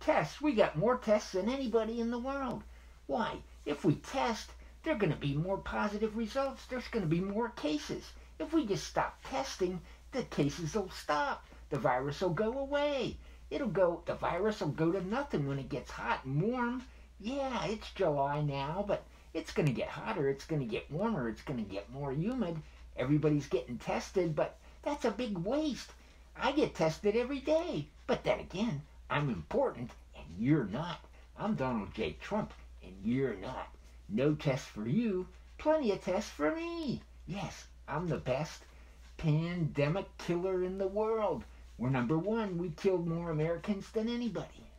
Tests. We got more tests than anybody in the world. Why? If we test, there are going to be more positive results. There's going to be more cases. If we just stop testing, the cases will stop. The virus will go away. The virus will go to nothing when it gets hot and warm. Yeah, it's July now, but it's going to get hotter. It's going to get warmer. It's going to get more humid. Everybody's getting tested, but that's a big waste. I get tested every day. But then again, I'm important, and you're not. I'm Donald J. Trump, and you're not. No tests for you, plenty of tests for me. Yes, I'm the best pandemic killer in the world. We're number one. We killed more Americans than anybody.